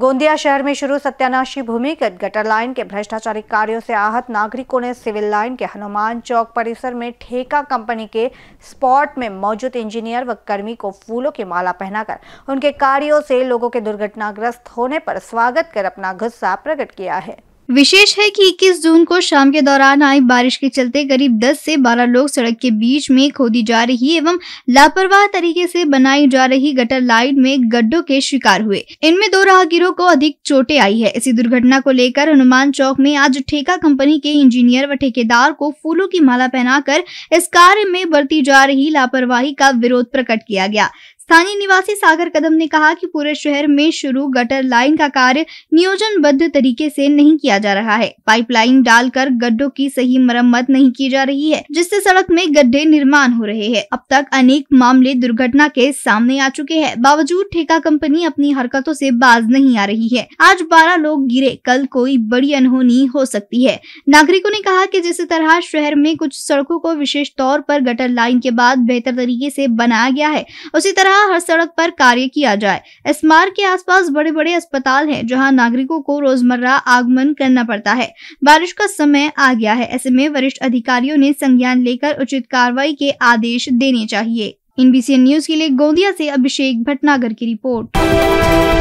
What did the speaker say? गोंदिया शहर में शुरू सत्यानाशी भूमिगत गटर लाइन के भ्रष्टाचारी कार्यों से आहत नागरिकों ने सिविल लाइन के हनुमान चौक परिसर में ठेका कंपनी के स्पॉट में मौजूद इंजीनियर व कर्मी को फूलों की माला पहनाकर उनके कार्यों से लोगों के दुर्घटनाग्रस्त होने पर स्वागत कर अपना गुस्सा प्रकट किया है। विशेष है कि 21 जून को शाम के दौरान आई बारिश के चलते करीब 10 से 12 लोग सड़क के बीच में खोदी जा रही एवं लापरवाह तरीके से बनाई जा रही गटर लाइन में गड्ढों के शिकार हुए। इनमें 2 राहगीरों को अधिक चोटें आई है। इसी दुर्घटना को लेकर हनुमान चौक में आज ठेका कंपनी के इंजीनियर व ठेकेदार को फूलों की माला पहनाकर इस कार्य में बरती जा रही लापरवाही का विरोध प्रकट किया गया। स्थानीय निवासी सागर कदम ने कहा कि पूरे शहर में शुरू गटर लाइन का कार्य नियोजनबद्ध तरीके से नहीं किया जा रहा है। पाइपलाइन डालकर गड्ढों की सही मरम्मत नहीं की जा रही है, जिससे सड़क में गड्ढे निर्माण हो रहे हैं। अब तक अनेक मामले दुर्घटना के सामने आ चुके हैं, बावजूद ठेका कंपनी अपनी हरकतों से बाज नहीं आ रही है। आज 12 लोग गिरे, कल कोई बड़ी अनहोनी हो सकती है। नागरिकों ने कहा कि जिस तरह शहर में कुछ सड़कों को विशेष तौर पर गटर लाइन के बाद बेहतर तरीके से बनाया गया है, उसी तरह हर सड़क पर कार्य किया जाए। इस मार्ग के आसपास बड़े बड़े अस्पताल हैं, जहां नागरिकों को रोजमर्रा आगमन करना पड़ता है। बारिश का समय आ गया है, ऐसे में वरिष्ठ अधिकारियों ने संज्ञान लेकर उचित कार्रवाई के आदेश देने चाहिए। INBCN न्यूज के लिए गोंदिया से अभिषेक भटनागर की रिपोर्ट।